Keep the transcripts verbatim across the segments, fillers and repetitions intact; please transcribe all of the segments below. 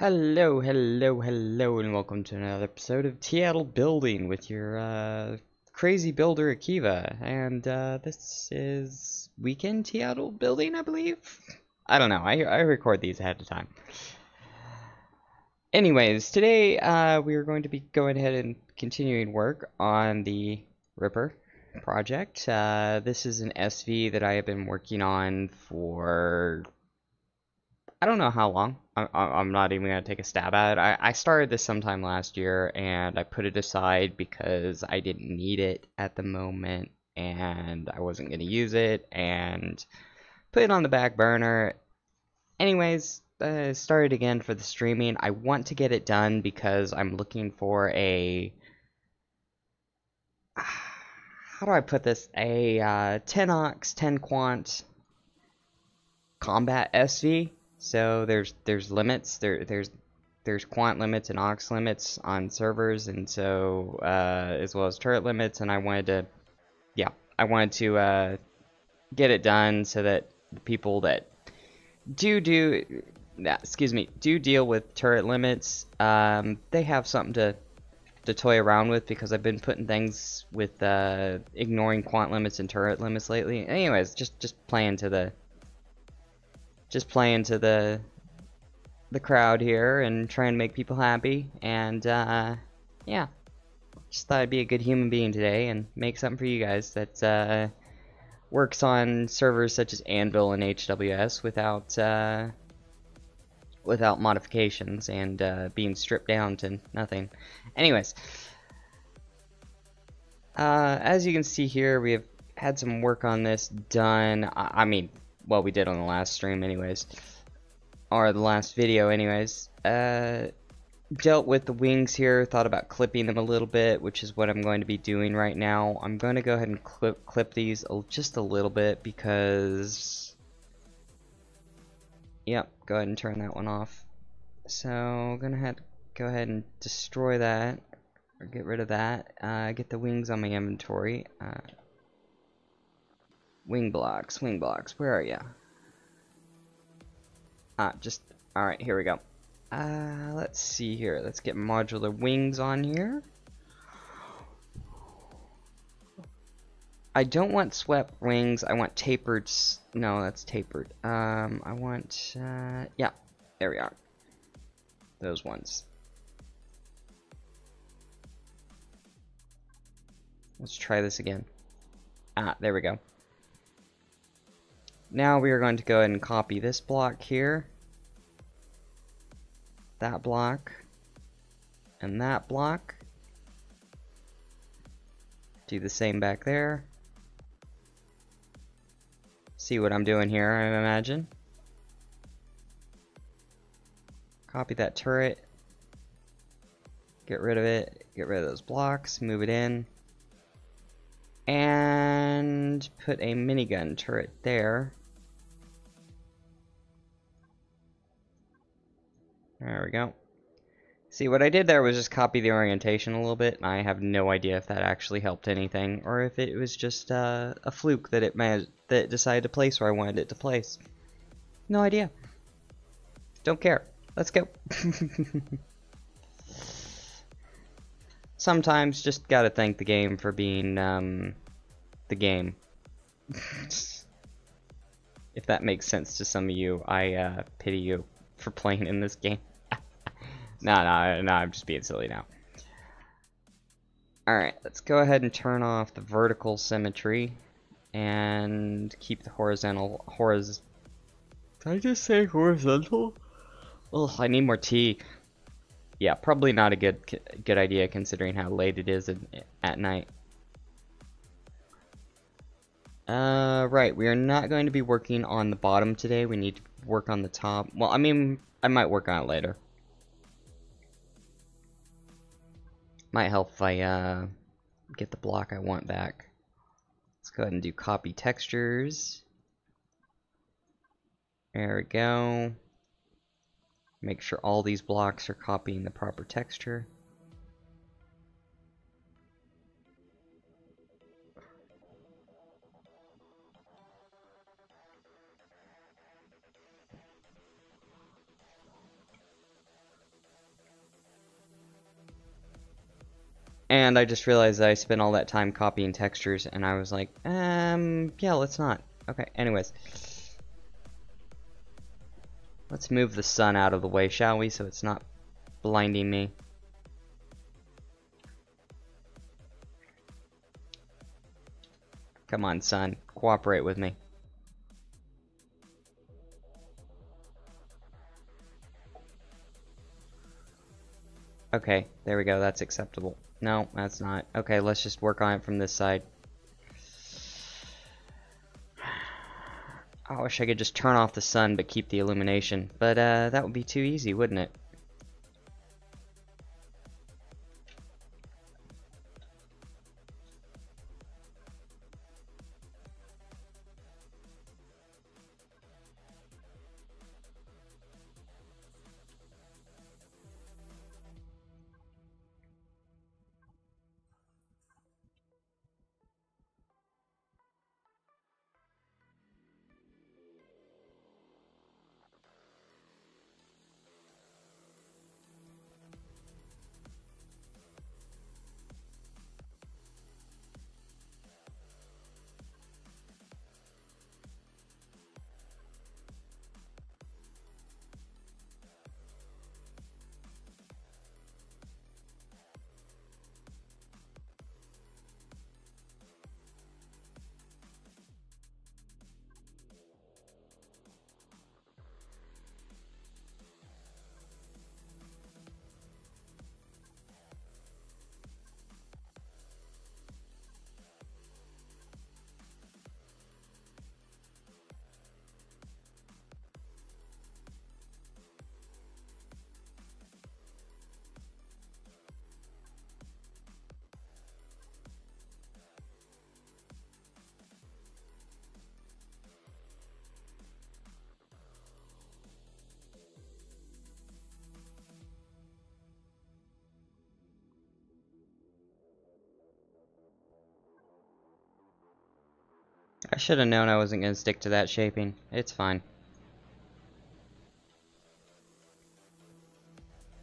Hello, hello, hello, and welcome to another episode of Tea Addled Building with your uh, crazy builder Akeva. And uh, this is weekend Tea Addled Building, I believe. I don't know. I I record these ahead of time. Anyways, today uh, we are going to be going ahead and continuing work on the Ripper project. Uh, this is an S V that I have been working on for, I don't know how long. I, I, I'm not even going to take a stab at it. I, I started this sometime last year, and I put it aside because I didn't need it at the moment, and I wasn't going to use it, and put it on the back burner. Anyways, I started again for the streaming. I want to get it done because I'm looking for a... How do I put this? A uh, ten ox, ten quant combat S V. So there's there's limits, there there's there's quant limits and ox limits on servers, and so uh, as well as turret limits, and I wanted to yeah I wanted to uh, get it done so that the people that do do excuse me do deal with turret limits, um, they have something to to toy around with, because I've been putting things with uh, ignoring quant limits and turret limits lately. Anyways, just just playing to the Just playing to the the crowd here and trying to make people happy, and uh, yeah, just thought I'd be a good human being today and make something for you guys that uh, works on servers such as Anvil and H W S without uh, without modifications and uh, being stripped down to nothing. Anyways, uh, as you can see here, we have had some work on this done. I, I mean. Well, we did on the last stream anyways, or the last video anyways. Uh, dealt with the wings here, thought about clipping them a little bit, which is what I'm going to be doing right now. I'm going to go ahead and clip, clip these just a little bit because, yep, go ahead and turn that one off. So I'm going to have to go ahead and destroy that, or get rid of that, uh, get the wings on my inventory. Uh, Wing blocks, wing blocks, where are ya? Ah, just, alright, here we go. Uh, let's see here, let's get modular wings on here. I don't want swept wings, I want tapered, no, that's tapered. Um, I want, uh, yeah, there we are. Those ones. Let's try this again. Ah, there we go. Now we are going to go ahead and copy this block here, that block, and that block. Do the same back there. See what I'm doing here, I imagine. Copy that turret. Get rid of it. Get rid of those blocks. Move it in. And put a minigun turret there. There we go. See, what I did there was just copy the orientation a little bit, and I have no idea if that actually helped anything, or if it was just uh, a fluke that it managed, that it decided to place where I wanted it to place. No idea. Don't care. Let's go. Sometimes just gotta thank the game for being um, the game. If that makes sense to some of you, I uh, pity you for playing in this game. no, no, no, I'm just being silly now. Alright, let's go ahead and turn off the vertical symmetry and keep the horizontal. Horiz. Did I just say horizontal? Ugh, I need more tea. Yeah, probably not a good good idea considering how late it is in, at night. Uh, right, we are not going to be working on the bottom today. We need to work on the top. Well, I mean, I might work on it later. Might help if I uh, get the block I want back. Let's go ahead and do copy textures. There we go. Make sure all these blocks are copying the proper texture. And I just realized I spent all that time copying textures, and I was like, um, yeah, let's not. Okay, anyways. Let's move the sun out of the way, shall we, so it's not blinding me. Come on, sun. Cooperate with me. Okay, there we go. That's acceptable. No, that's not. Okay, let's just work on it from this side. I wish I could just turn off the sun but keep the illumination. But uh, that would be too easy, wouldn't it? I should have known I wasn't going to stick to that shaping. It's fine.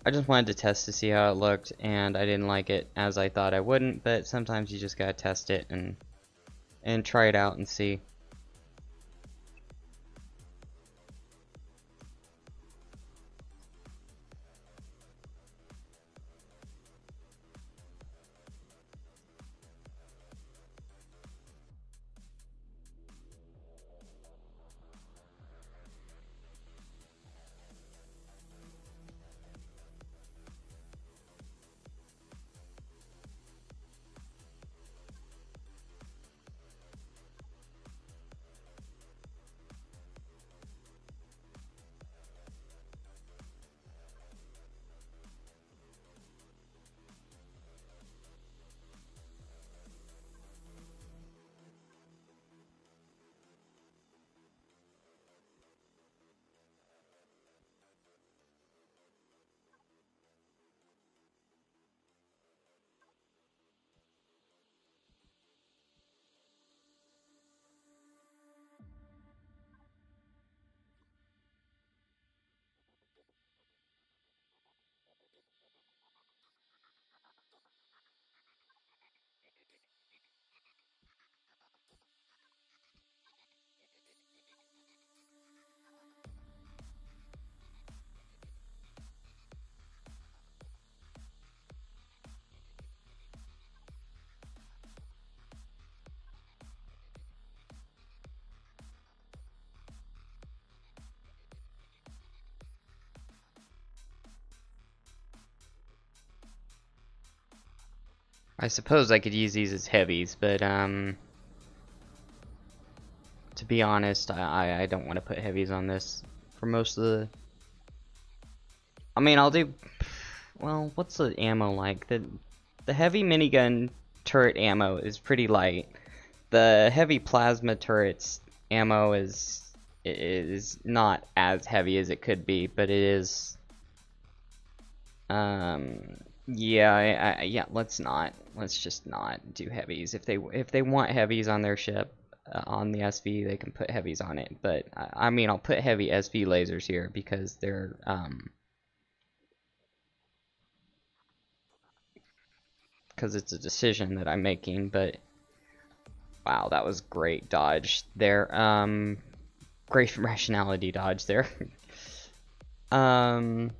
I just wanted to test to see how it looked, and I didn't like it as I thought I wouldn't, but sometimes you just gotta test it and and try it out and see. I suppose I could use these as heavies, but um, to be honest, I, I don't want to put heavies on this for most of the... I mean, I'll do... Well, what's the ammo like? The, the heavy minigun turret ammo is pretty light. The heavy plasma turret's ammo is is not as heavy as it could be, but it is... Um... Yeah, I, I, yeah. Let's not. Let's just not do heavies. If they if they want heavies on their ship, uh, on the S V, they can put heavies on it. But I, I mean, I'll put heavy S V lasers here because they're um because it's a decision that I'm making, but wow, that was great dodge there. Um, great rationality dodge there. um,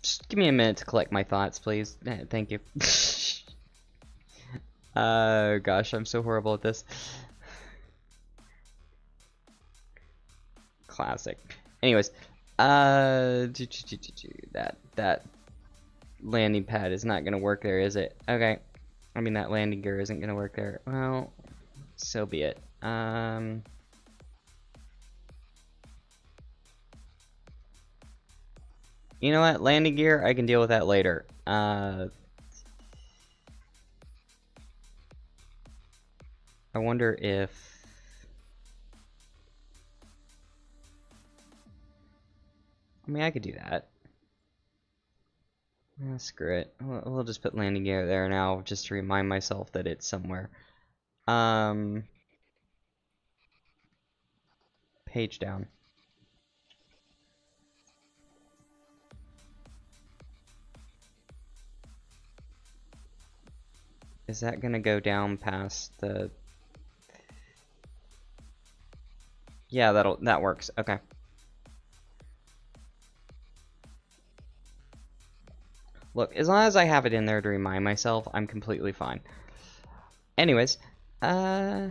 just give me a minute to collect my thoughts, please. Thank you. uh, gosh, I'm so horrible at this. Classic. Anyways, uh, that that landing pad is not gonna work there, is it? Okay. I mean, that landing gear isn't gonna work there. Well, so be it. Um, you know what? Landing gear, I can deal with that later. Uh, I wonder if. I mean, I could do that. Oh, screw it. We'll, we'll just put landing gear there now, just to remind myself that it's somewhere. Um, page down. Is that gonna go down past the? Yeah, that'll that works. Okay. Look, as long as I have it in there to remind myself, I'm completely fine. Anyways, uh...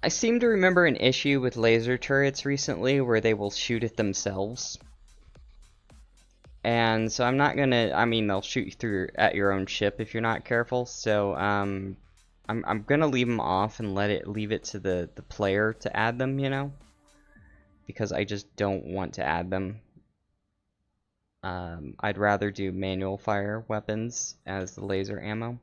I seem to remember an issue with laser turrets recently where they will shoot at themselves. And so I'm not gonna, I mean, they'll shoot you through at your own ship if you're not careful, so um, I'm, I'm gonna leave them off and let it, leave it to the, the player to add them, you know, because I just don't want to add them. Um, I'd rather do manual fire weapons as the laser ammo.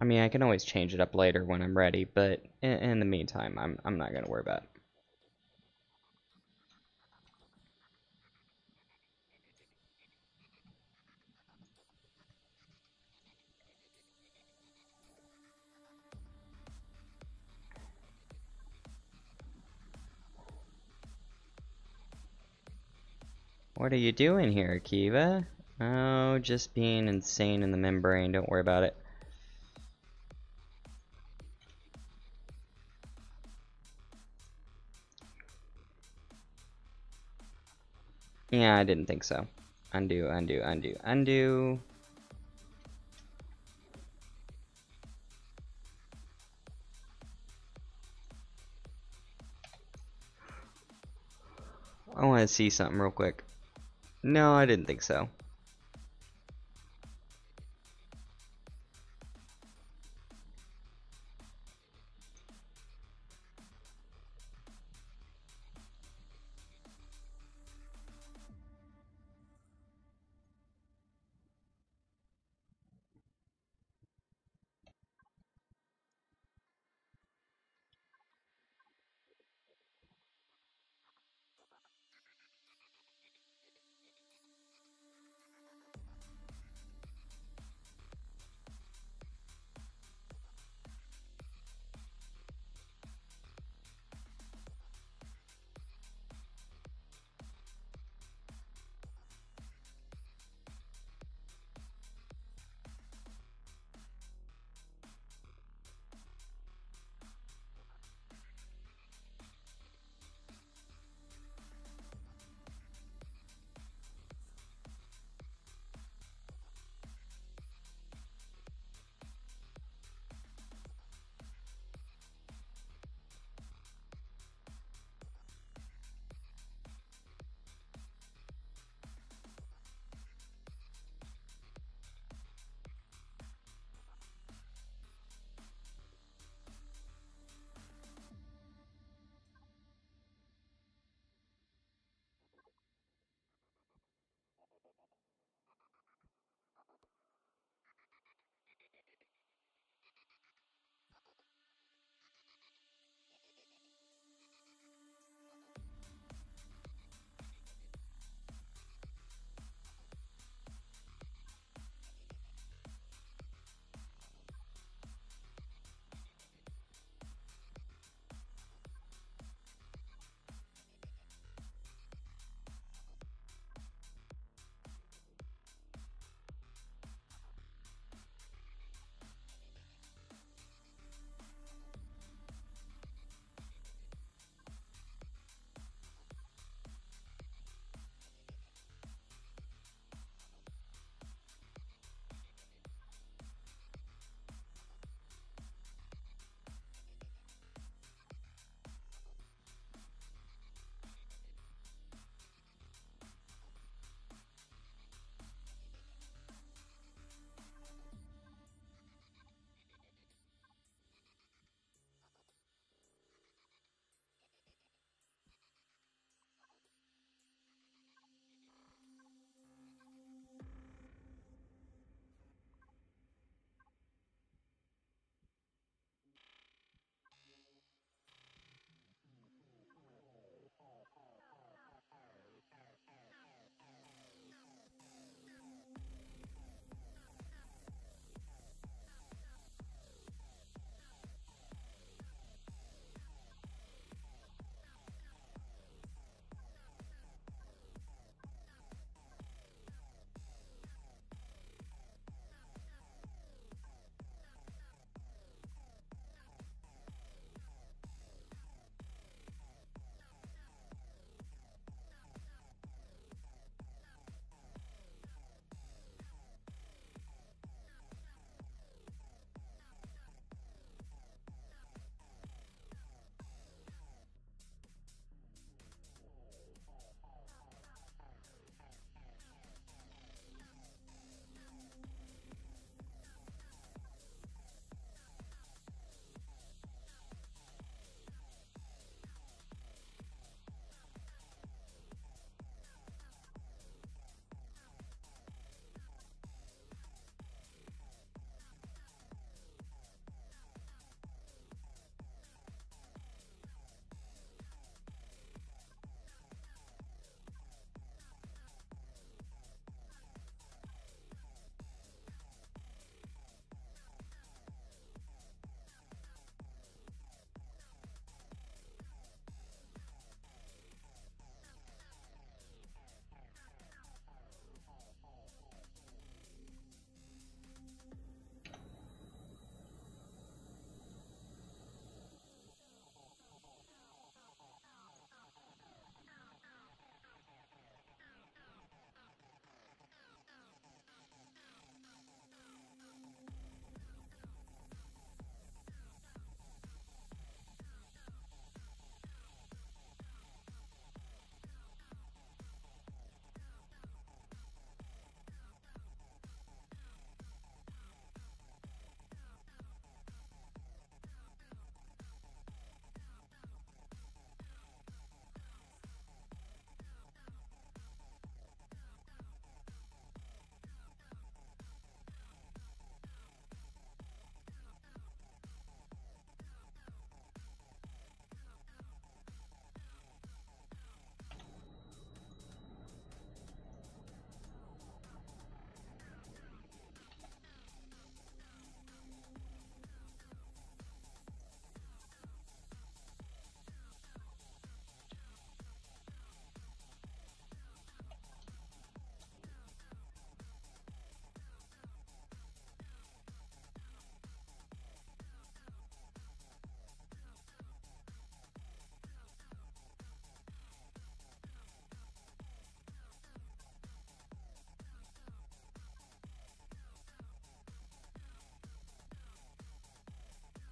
I mean, I can always change it up later when I'm ready, but in, in the meantime, I'm, I'm not going to worry about it. What are you doing here, Akeva? Oh, just being insane in the membrane. Don't worry about it. Yeah, I didn't think so. Undo, undo, undo, undo. I want to see something real quick. No, I didn't think so.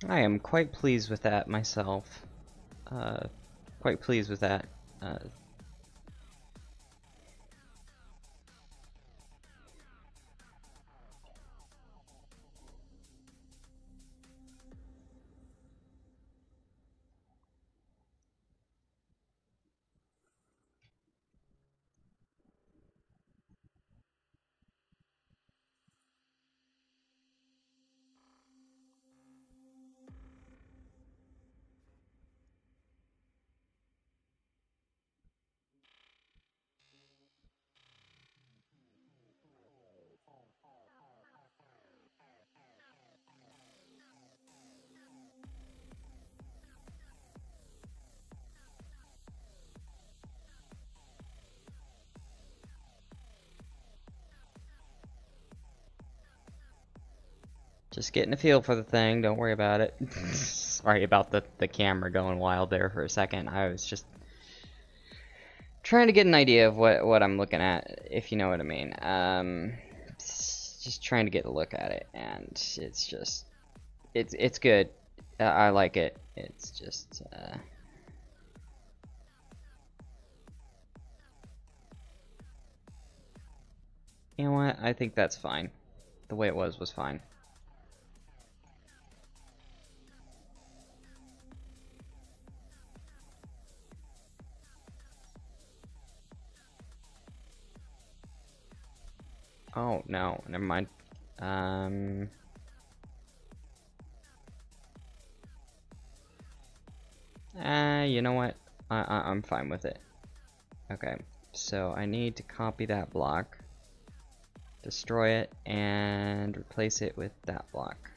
I am quite pleased with that myself. Uh, quite pleased with that. Uh, Just getting a feel for the thing, don't worry about it. Sorry about the, the camera going wild there for a second. I was just trying to get an idea of what, what I'm looking at, if you know what I mean. Um, just trying to get a look at it, and it's just, it's, it's good. Uh, I like it. It's just... Uh, you know what? I think that's fine. The way it was was fine. Oh, no, never mind. Um... Uh, you know what? I, I, I'm fine with it. Okay, so I need to copy that block, destroy it, and replace it with that block.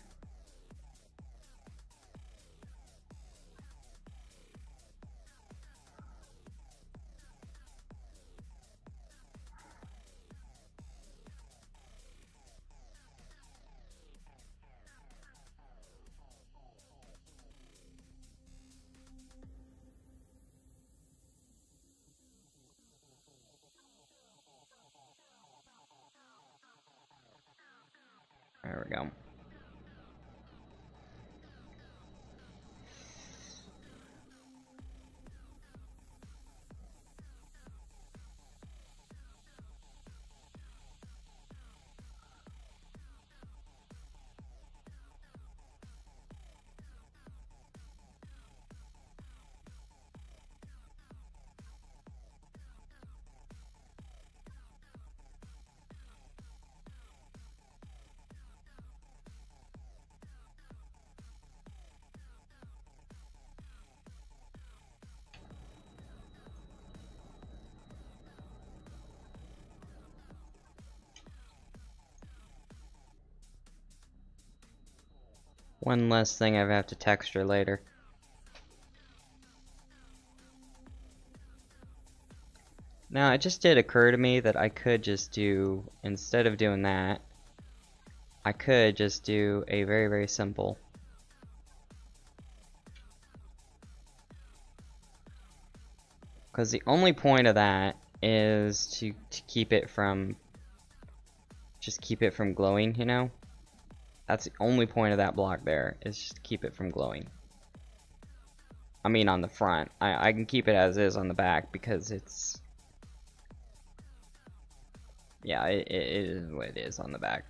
There we go. One less thing I have to texture later. Now, it just did occur to me that I could just do, instead of doing that, I could just do a very, very simple. Because the only point of that is to, to keep it from, just keep it from glowing, you know? That's the only point of that block there, is just to keep it from glowing. I mean on the front. I, I can keep it as is on the back because it's... Yeah, it, it is what it is on the back.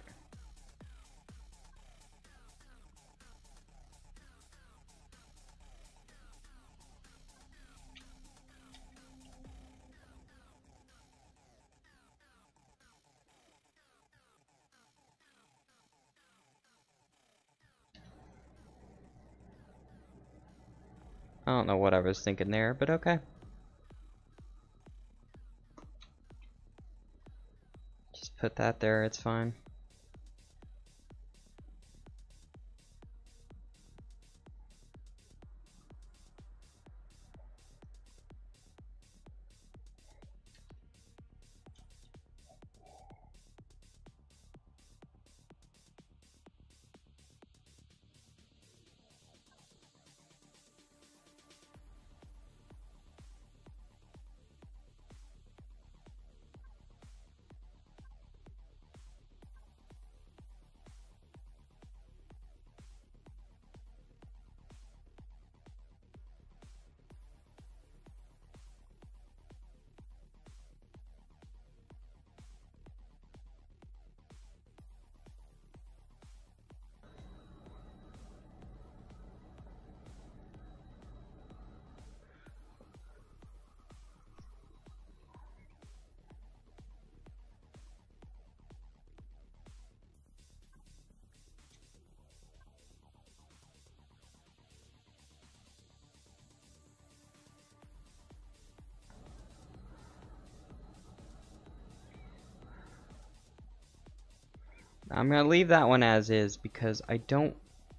I don't know what I was thinking there, but okay. Just put that there, it's fine. I'm gonna leave that one as is because I don't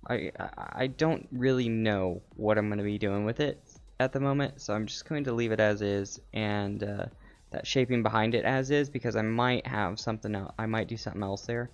I I don't really know what I'm gonna be doing with it at the moment, so I'm just going to leave it as is, and uh, that shaping behind it as is, because I might have something else. I might do something else there.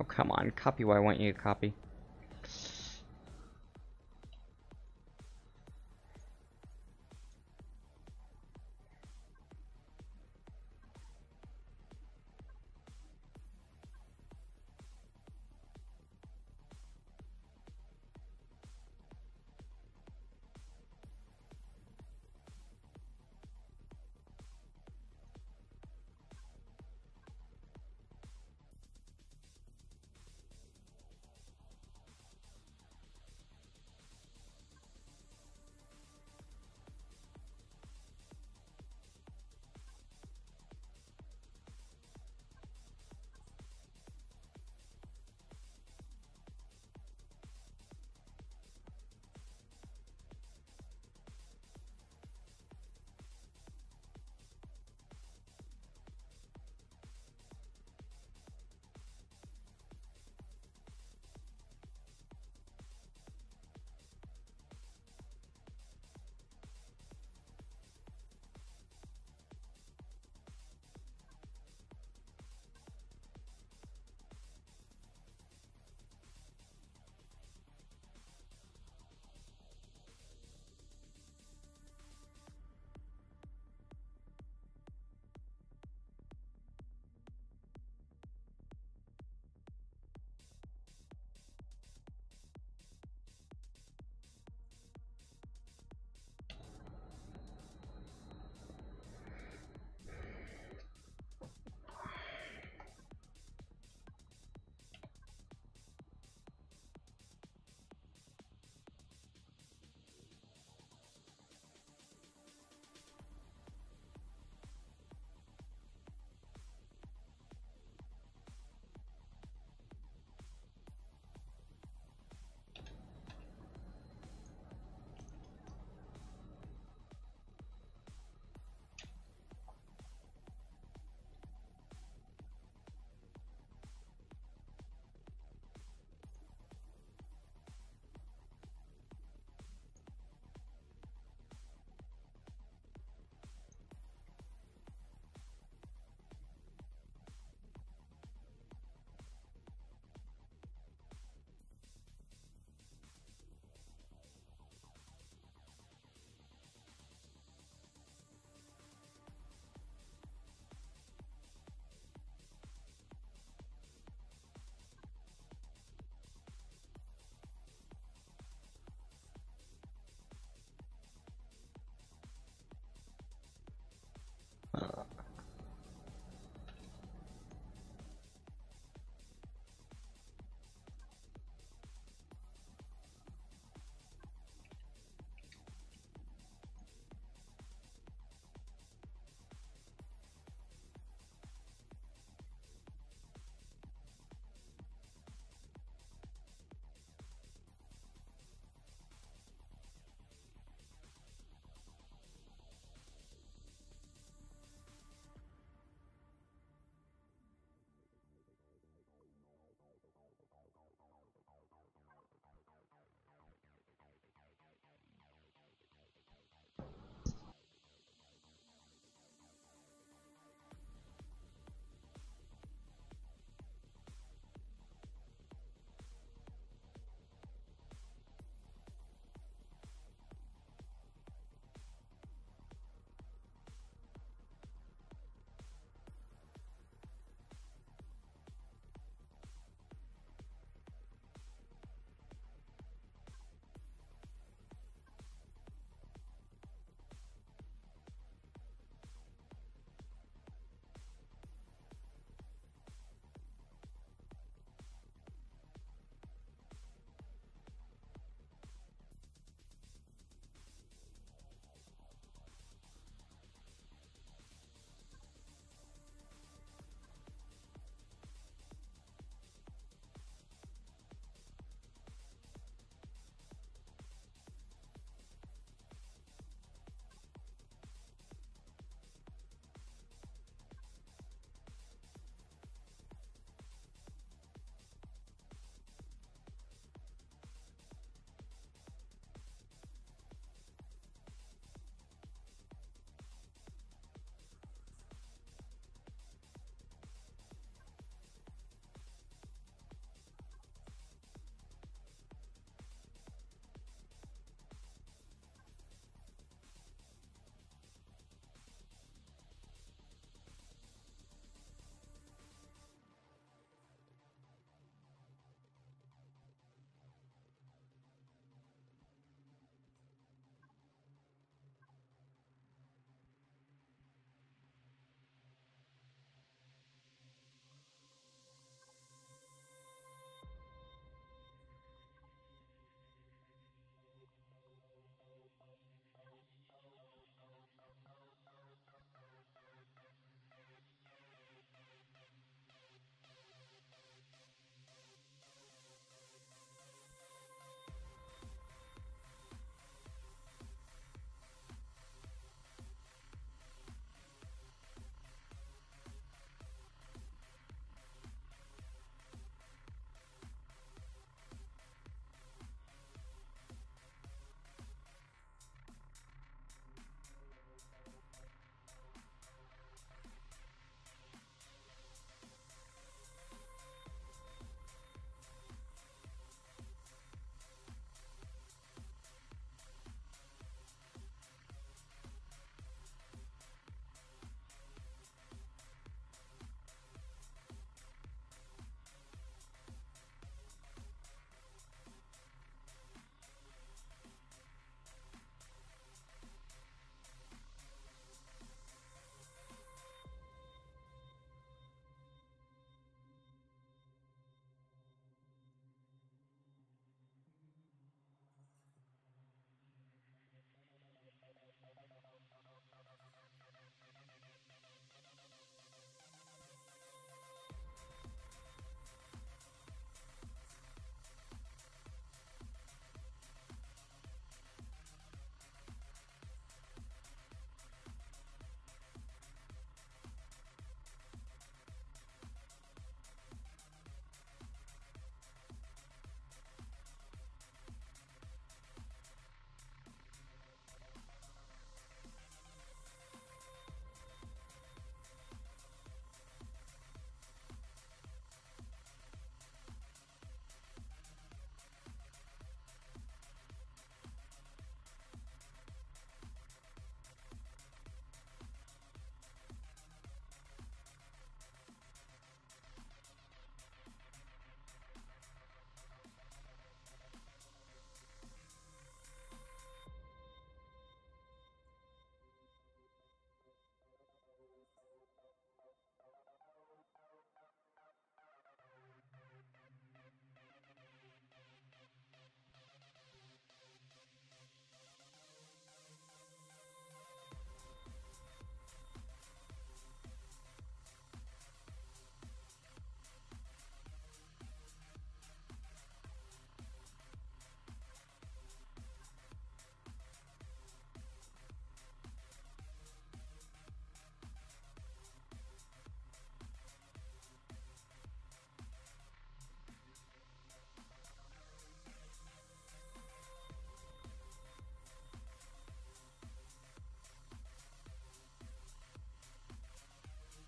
Oh, come on, copy what I want you to copy.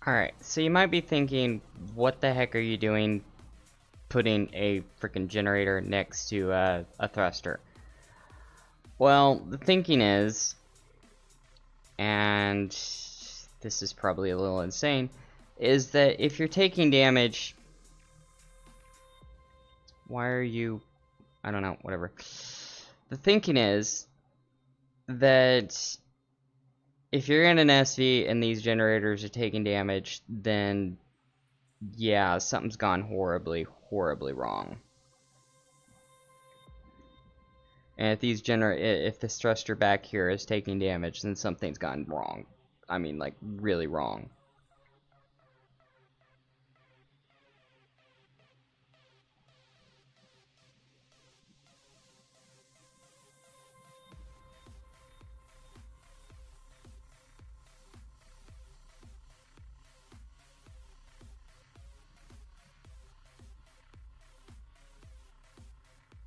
Alright, so you might be thinking, what the heck are you doing putting a freaking generator next to uh, a thruster? Well, the thinking is, and this is probably a little insane, is that if you're taking damage, why are you, I don't know, whatever. The thinking is that if you're in an S V and these generators are taking damage, then yeah, something's gone horribly, horribly wrong. And if these gener if this thruster back here is taking damage, then something's gone wrong. I mean, like, really wrong.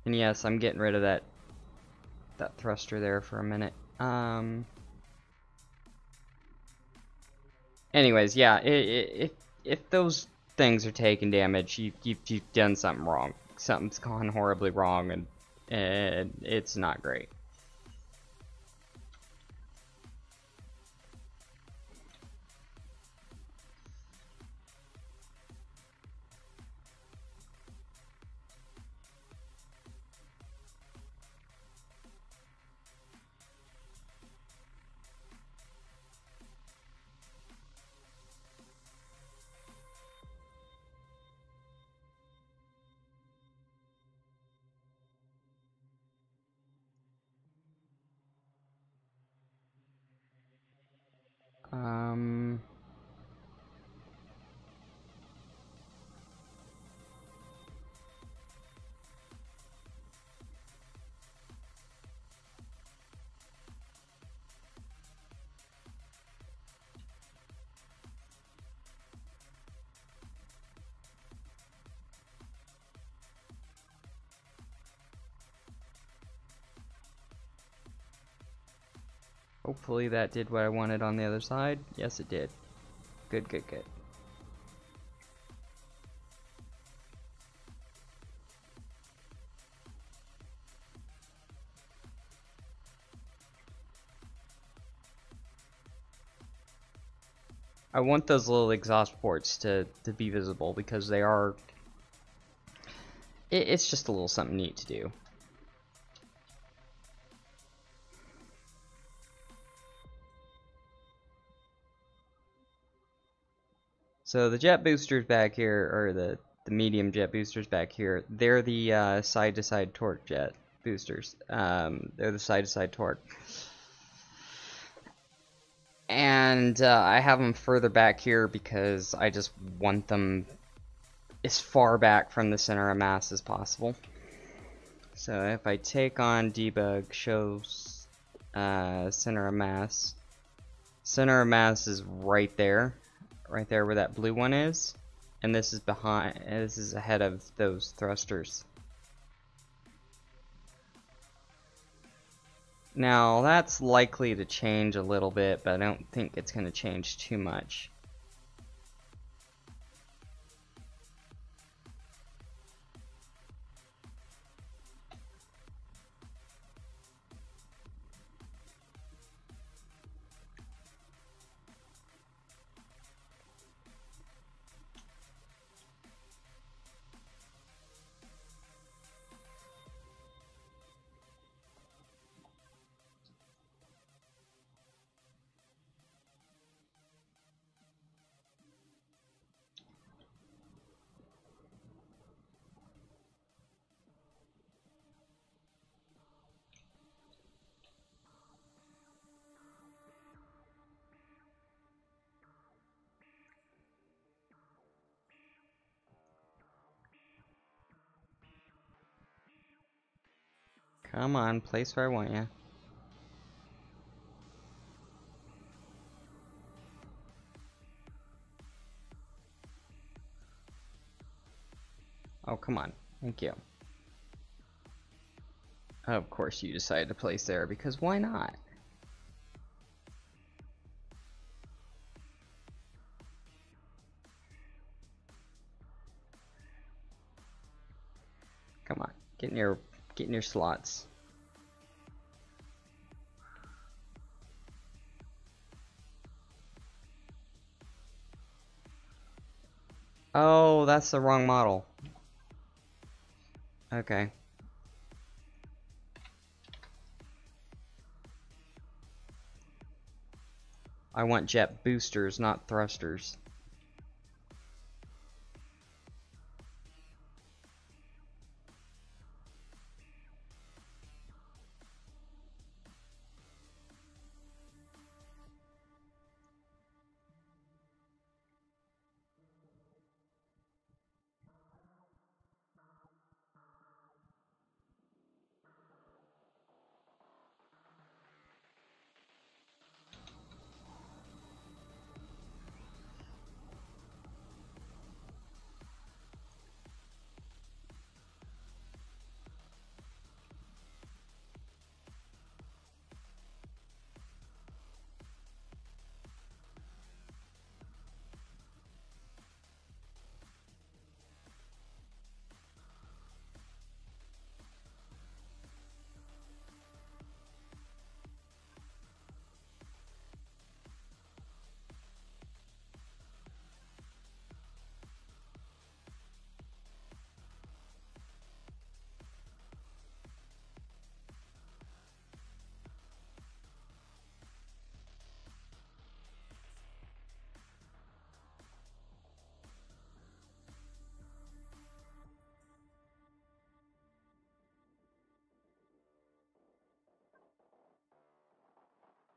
And yes, I'm getting rid of that that thruster there for a minute. Um, anyways, yeah, if if those things are taking damage, you, you you've done something wrong. Something's gone horribly wrong, and and it's not great. Um, Hopefully that did what I wanted on the other side. Yes, it did. Good, good, good. I want those little exhaust ports to, to be visible because they are... It, it's just a little something neat to do. So the jet boosters back here, or the, the medium jet boosters back here, they're the side-to-side uh, -side torque jet boosters. Um, they're the side-to-side -side torque. And uh, I have them further back here because I just want them as far back from the center of mass as possible. So if I take on debug, shows uh, center of mass. Center of mass is right there. Right there where that blue one is, and this is behind, this is ahead of those thrusters. Now that's likely to change a little bit, but I don't think it's going to change too much. Come on, place where I want you. Oh, come on. Thank you. Of course you decided to place there, because why not? Get in your, get in your slots. Oh, that's the wrong model. Okay. I want jet boosters, not thrusters.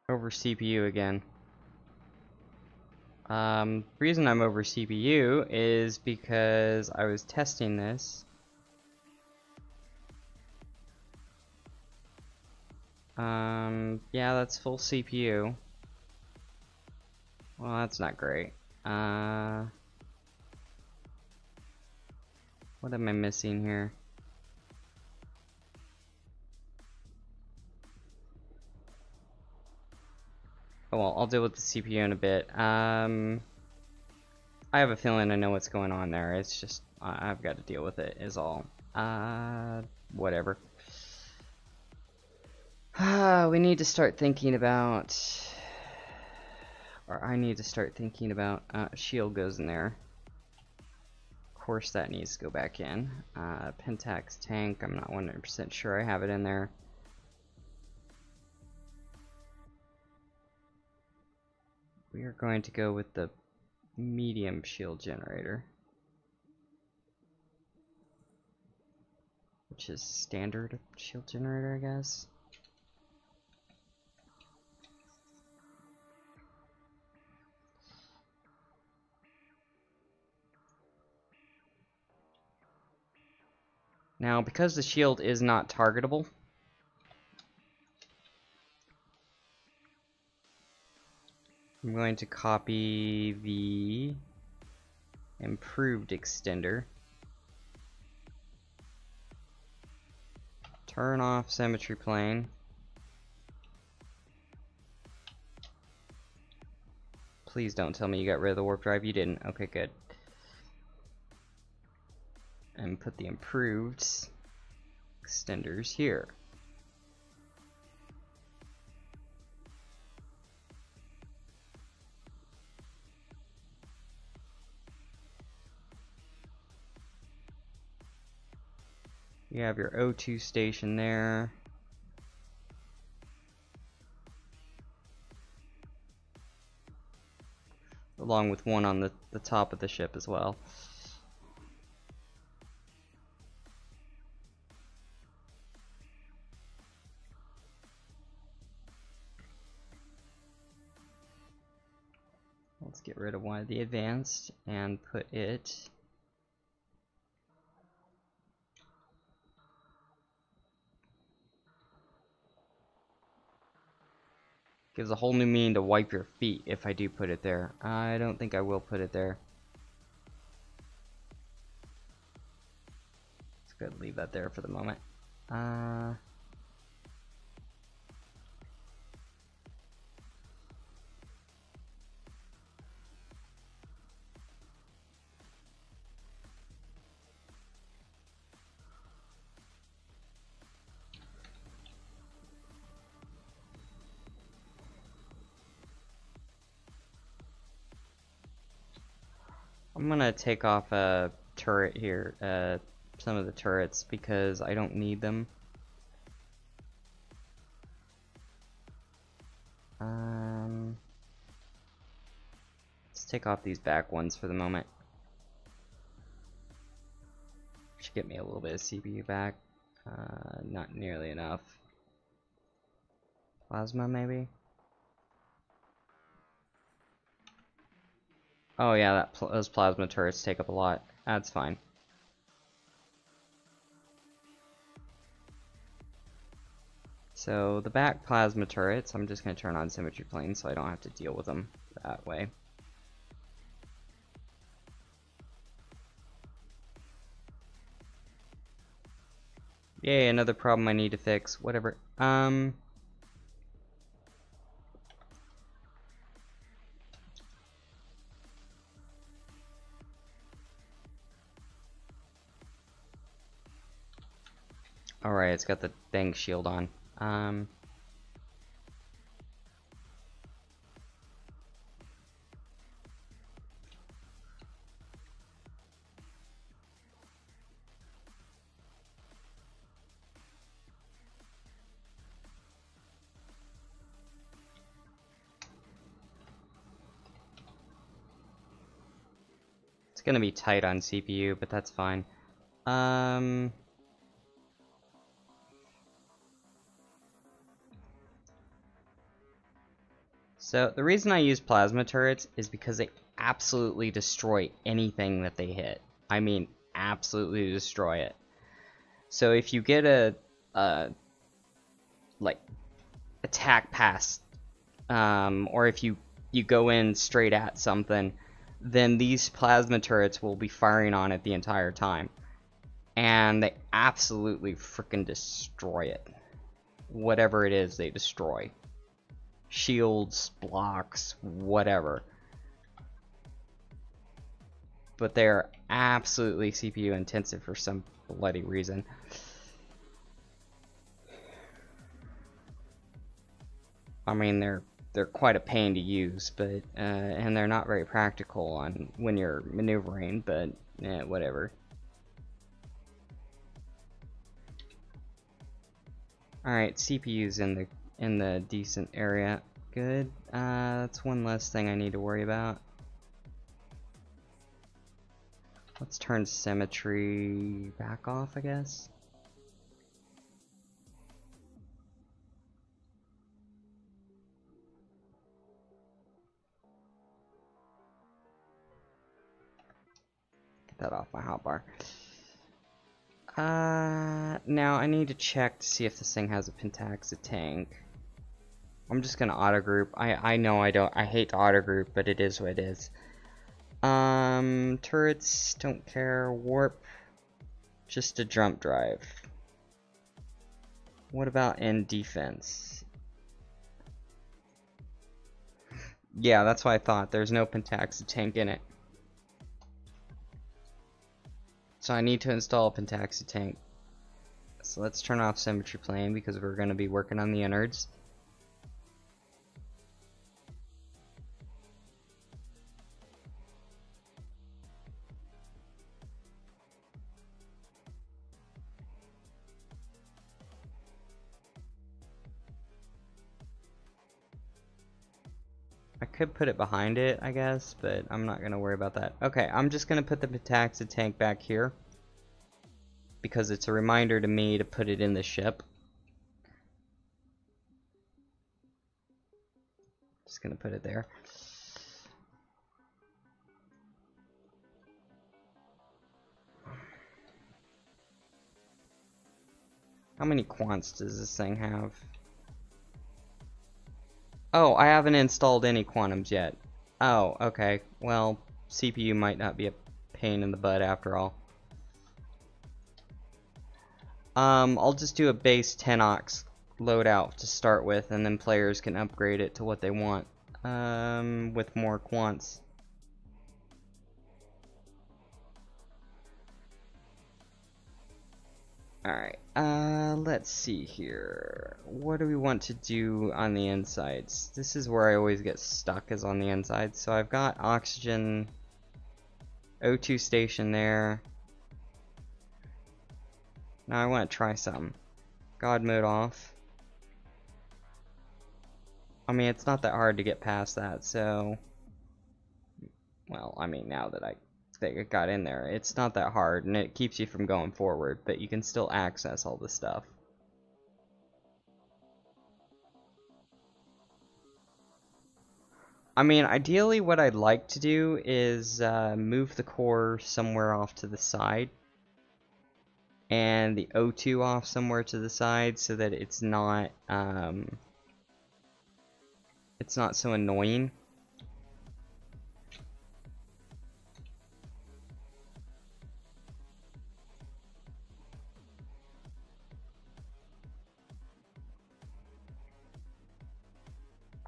Over C P U again. Um, the reason I'm over C P U is because I was testing this. Um, yeah, that's full C P U. Well, that's not great. Uh, what am I missing here? Oh well, I'll deal with the C P U in a bit. Um, I have a feeling I know what's going on there. It's just I've got to deal with it is all. Uh, whatever. Ah, we need to start thinking about, or I need to start thinking about. Uh, shield goes in there. Of course, that needs to go back in. Uh, Pentax tank. I'm not one hundred percent sure I have it in there. We are going to go with the medium shield generator, which is standard shield generator, I guess. Now, because the shield is not targetable, I'm going to copy the improved extender. Turn off symmetry plane. Please don't tell me you got rid of the warp drive. You didn't. Okay, good. And put the improved extenders here. You have your O two station there. Along with one on the, the top of the ship as well. Let's get rid of one of the advanced and put it gives a whole new meaning to wipe your feet if I do put it there. I don't think I will put it there. It's good to leave that there for the moment. Uh, I'm gonna take off a turret here, uh, some of the turrets, because I don't need them. Um, let's take off these back ones for the moment. Should get me a little bit of C P U back. Uh, not nearly enough. Plasma, maybe? Oh yeah, that pl those plasma turrets take up a lot. That's fine. So the back plasma turrets, I'm just going to turn on symmetry plane so I don't have to deal with them that way. Yay, another problem I need to fix. Whatever. Um... Alright, it's got the dang shield on. Um, it's gonna be tight on C P U, but that's fine. Um... So the reason I use plasma turrets is because they absolutely destroy anything that they hit. I mean, absolutely destroy it. So if you get a, a like attack past, um, or if you you go in straight at something, then these plasma turrets will be firing on it the entire time, and they absolutely freaking destroy it. Whatever it is, they destroy. Shields, blocks, whatever. But they're absolutely C P U intensive for some bloody reason. I mean, they're they're quite a pain to use, but uh, and they're not very practical on when you're maneuvering. But eh, whatever. All right, C P U's in the. in the decent area. Good. Uh, that's one less thing I need to worry about. Let's turn symmetry back off, I guess. Get that off my hotbar. Uh, now I need to check to see if this thing has a Pentaxa tank. I'm just gonna auto-group. I, I know I don't, I hate to auto-group, but it is what it is. Um, turrets, don't care, warp, just a jump drive. What about in defense? Yeah, that's what I thought, there's no Pentaxa tank in it. So I need to install a Pentaxi tank. So let's turn off symmetry plane because we're going to be working on the innards. I could put it behind it, I guess, but I'm not going to worry about that. Okay, I'm just going to put the Pentaxa tank back here, because it's a reminder to me to put it in the ship. Just going to put it there. How many quants does this thing have? Oh, I haven't installed any quantums yet. Oh, okay. Well, C P U might not be a pain in the butt after all. Um, I'll just do a base ten ox loadout to start with, and then players can upgrade it to what they want um, with more quants. Alright, uh, let's see here. What do we want to do on the insides? This is where I always get stuck, is on the insides. So I've got oxygen O two station there. Now I want to try something. God mode off. I mean, it's not that hard to get past that, so... Well, I mean, now that I think it got in there, it's not that hard, and it keeps you from going forward, but you can still access all this stuff. I mean, ideally what I'd like to do is uh, move the core somewhere off to the side, and the O two off somewhere to the side, so that it's not, um, it's not so annoying.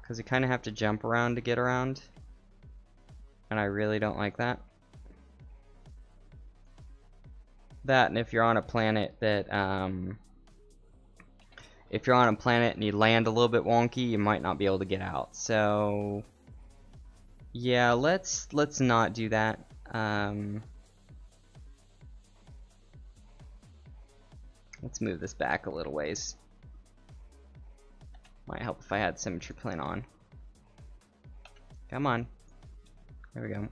Because you kind of have to jump around to get around, and I really don't like that. That, and if you're on a planet that, um, if you're on a planet and you land a little bit wonky, you might not be able to get out. So, yeah, let's let's not do that. Um, let's move this back a little ways. Might help if I had symmetry plane on. Come on. There we go.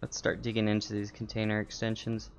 Let's start digging into these container extensions.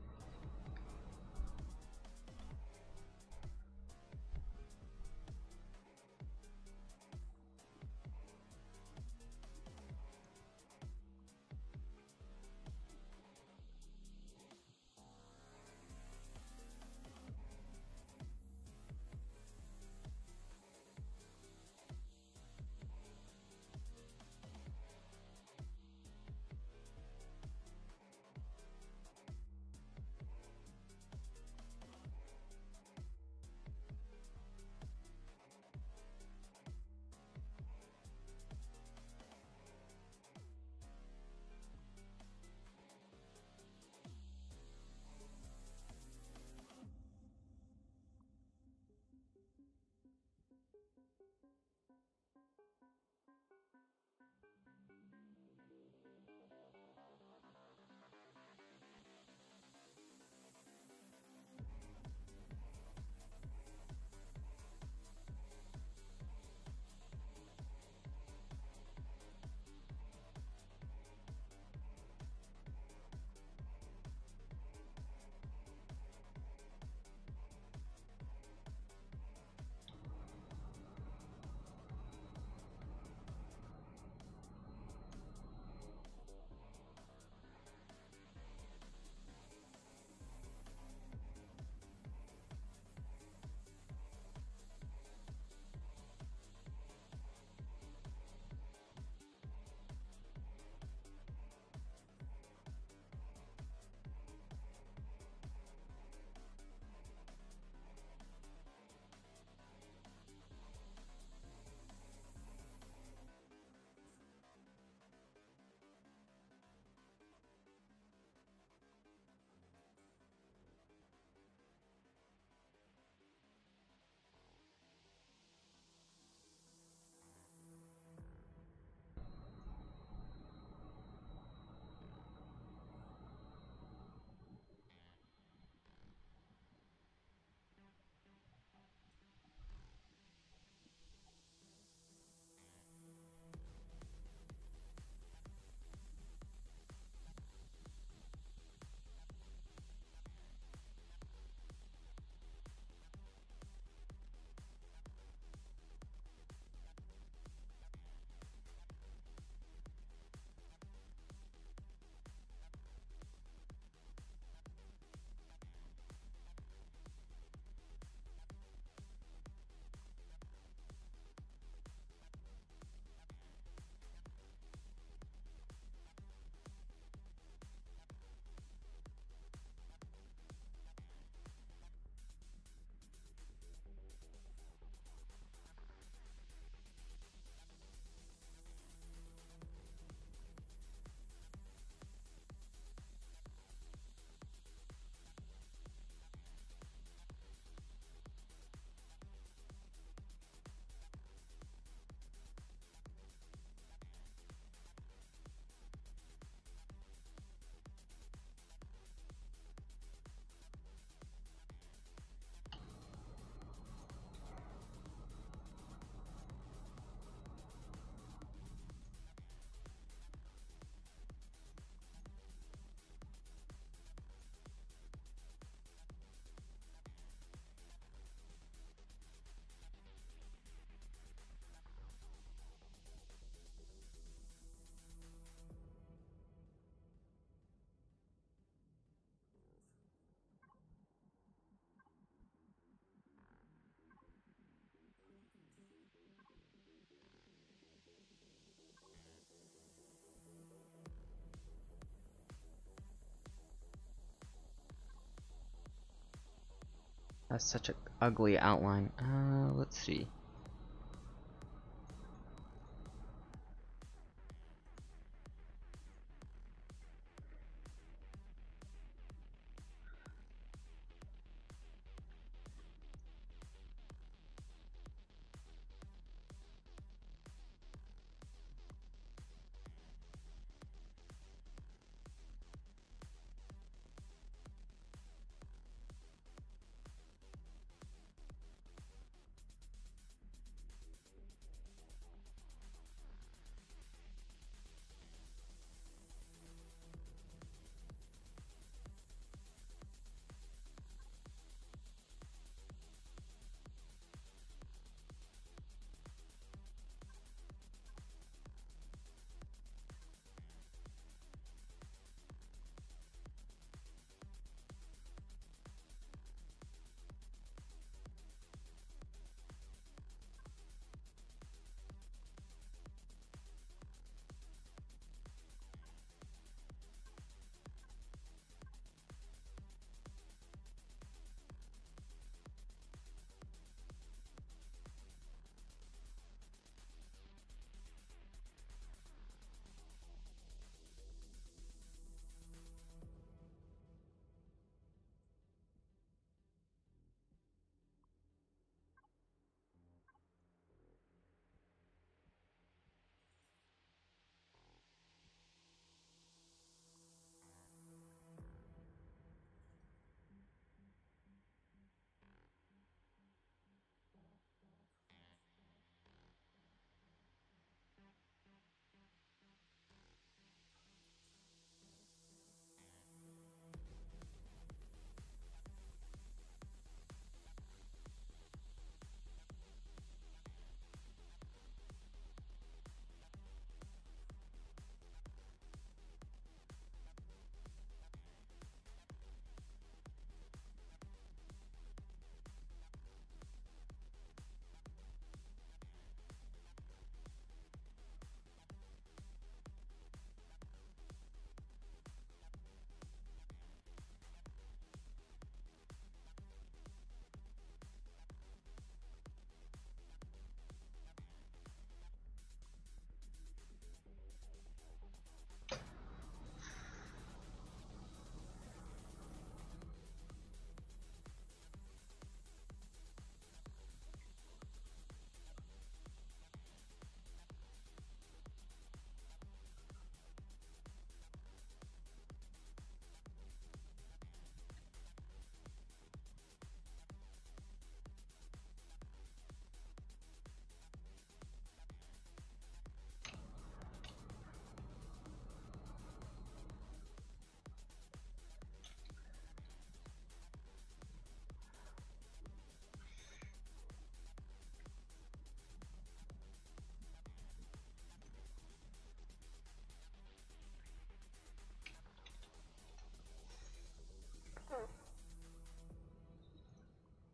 That's such an ugly outline. Uh, let's see.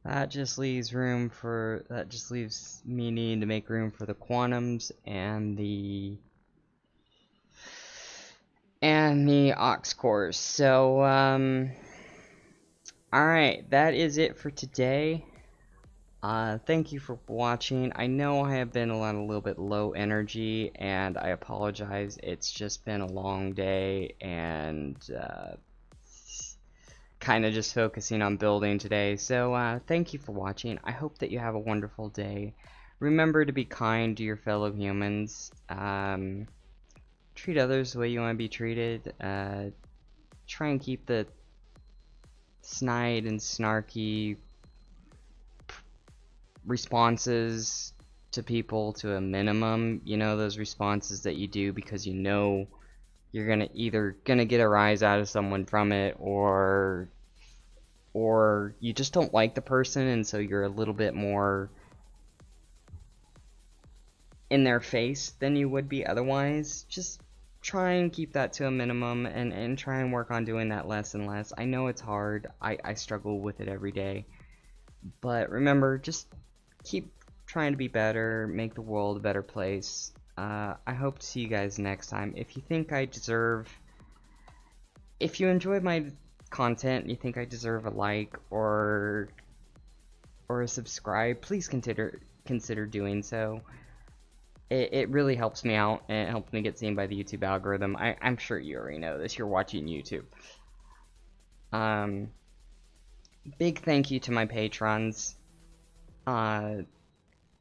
That just leaves room for, that just leaves me needing to make room for the quantums and the, and the aux cores. So, um, alright, that is it for today. Uh, thank you for watching. I know I have been a, lot, a little bit low energy, and I apologize. It's just been a long day, and, uh, kind of just focusing on building today. So uh, thank you for watching. I hope that you have a wonderful day. Remember to be kind to your fellow humans. Um, treat others the way you want to be treated. Uh, try and keep the snide and snarky responses to people to a minimum. You know, those responses that you do because you know you're gonna either gonna get a rise out of someone from it, or or you just don't like the person, and so you're a little bit more in their face than you would be otherwise. Just try and keep that to a minimum, and, and try and work on doing that less and less. I know it's hard. I, I struggle with it every day. But remember, just keep trying to be better, make the world a better place. Uh, I hope to see you guys next time. If you think I deserve... If you enjoyed my content and you think I deserve a like or or subscribe, please consider consider doing so. It, it really helps me out, and it helps me get seen by the YouTube algorithm. I, I'm sure you already know this. You're watching YouTube. Um, big thank you to my patrons. Uh,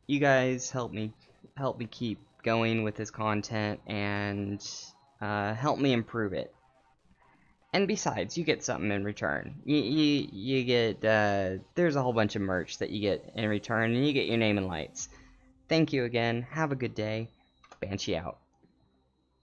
you guys help me help me keep going with this content and uh, help me improve it. And besides, you get something in return. You you, you get uh, there's a whole bunch of merch that you get in return, and you get your name in lights. Thank you again. Have a good day. Banshee out.